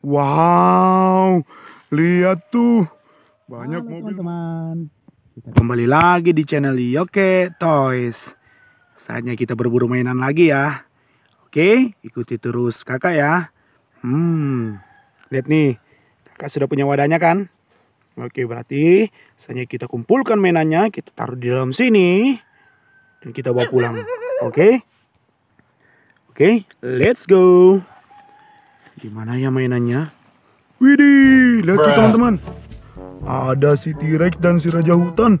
Wow, lihat tuh banyak mobil teman-teman. Kembali lagi di channel Yoke Toys. Saatnya kita berburu mainan lagi ya. Oke, ikuti terus kakak ya. Lihat nih, kakak sudah punya wadahnya kan? Oke, berarti saatnya kita kumpulkan mainannya, kita taruh di dalam sini dan kita bawa pulang. Oke, oke, let's go. Gimana ya mainannya? Widih, lihat tuh teman-teman. Ada si T-Rex dan si Raja Hutan.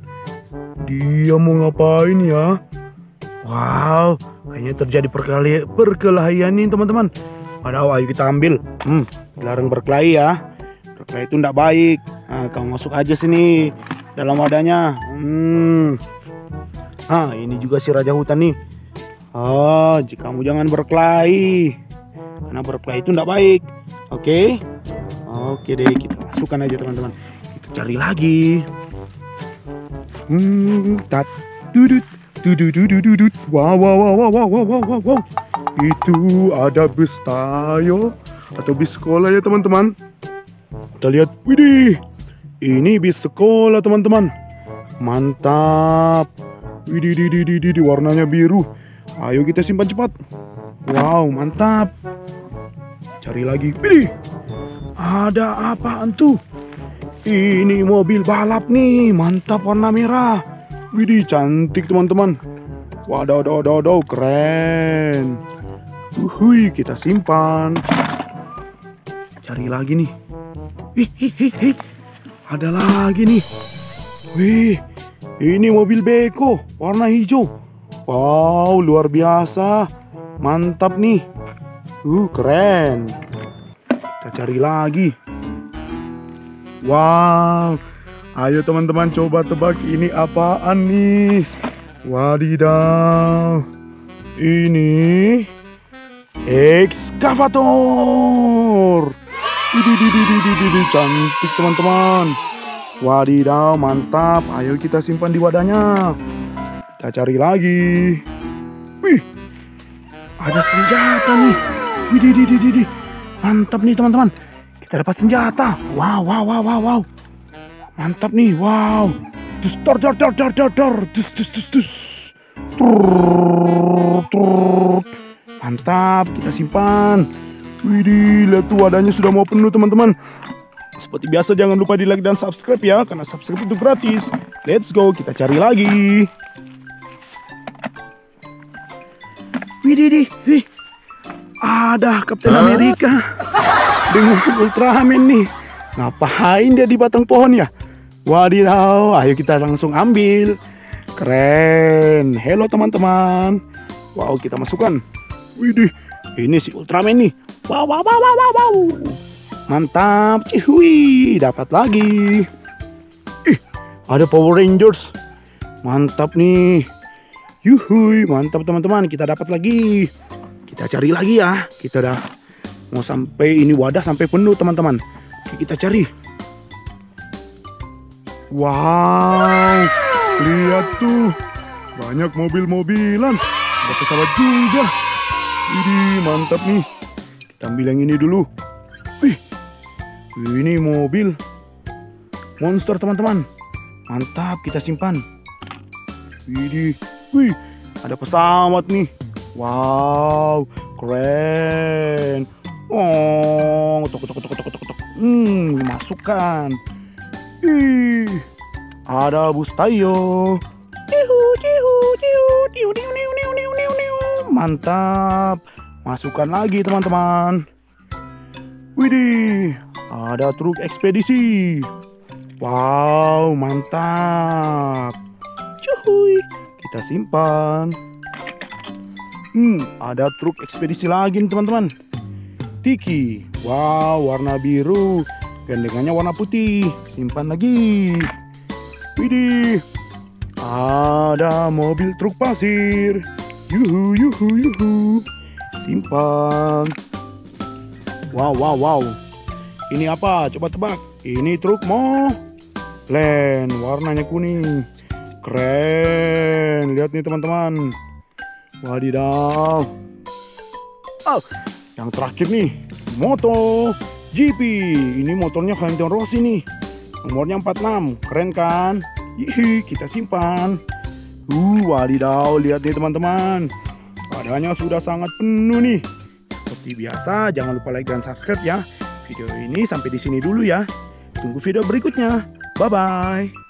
Dia mau ngapain ya? Wow, kayaknya terjadi perkelahian nih teman-teman. Padahal ayo kita ambil. Dilarang berkelahi ya. Berkelahi itu ndak baik. Nah, kau masuk aja sini dalam wadahnya. Nah, ini juga si Raja Hutan nih. Ah, kamu jangan berkelahi. Karena berkelahi itu tidak baik. Oke, oke deh, kita masukkan aja teman-teman. Kita cari lagi. Wow, wow, wow, wow, wow, wow, wow. Itu ada bus Tayo atau bis sekolah ya teman-teman. Kita lihat, widih, ini bis sekolah teman-teman. Mantap. Widih, di warnanya biru. Ayo kita simpan cepat. Wow, mantap. Cari lagi. Pilih. Ada apaan tuh? Ini mobil balap nih. Mantap warna merah. Widih, cantik teman-teman. Waduh, waduh, keren. Uhuy, kita simpan. Cari lagi nih. Hihihi. Ada lagi nih. Wih, ini mobil Beko warna hijau. Wow, luar biasa. Mantap nih. Keren. Kita cari lagi. Wow. Ayo teman-teman coba tebak ini apaan nih. Wadidaw. Ini Ekskavator. Cantik teman-teman. Wadidaw, mantap. Ayo kita simpan di wadahnya. Kita cari lagi. Wih, ada senjata nih. Widih. Mantap nih teman-teman. Kita dapat senjata. Wow, wow, wow, wow, wow. Mantap nih. Wow. Dus dor dor dor dor dor. Dus. Mantap, kita simpan. Widih, lihat tuh wadahnya sudah mau penuh teman-teman. Seperti biasa jangan lupa di-like dan subscribe ya, karena subscribe itu gratis. Let's go, kita cari lagi. Widih, ada Kapten Amerika dengan Ultraman nih. Ngapain dia di batang pohon ya? Wadidaw, ayo kita langsung ambil. Keren. Halo teman-teman. Wow, kita masukkan. Widih, ini si Ultraman nih. Wow, wow, wow, wow, wow. Mantap. Cihui, dapat lagi. Ih, ada Power Rangers. Mantap nih. Yuhui, mantap teman-teman, kita dapat lagi. Kita cari lagi ya. Kita dah mau sampai ini wadah sampai penuh teman-teman. Kita cari. Wow, lihat tuh banyak mobil-mobilan. Ada pesawat juga. Widih, mantap nih. Kita ambil yang ini dulu. Wih, ini mobil Monster teman-teman. Mantap, kita simpan. Widih. Wih, ada pesawat nih. Wow, keren. Oh, tok. Masukkan. Ih, ada bus Tayo. Mantap. Masukkan lagi teman-teman. Widih, ada truk ekspedisi. Wow, mantap. Cuy. Kita simpan. Ada truk ekspedisi lagi nih teman-teman. Tiki. Wow, warna biru. Gandengannya warna putih. Simpan lagi. Widih. Ada mobil truk pasir. Yuhu. Simpan. Wow. Ini apa? Coba tebak. Ini truk molen. Warnanya kuning. Keren. Lihat nih teman-teman. Wadidaw. Yang terakhir nih, Moto GP. Ini motornya Kapten Rossi nih, nomornya 46, keren kan? Yih, kita simpan. Wadidaw, lihat nih teman-teman, padanya sudah sangat penuh nih. Seperti biasa, jangan lupa like dan subscribe ya. Video ini sampai di sini dulu ya. Tunggu video berikutnya. Bye bye.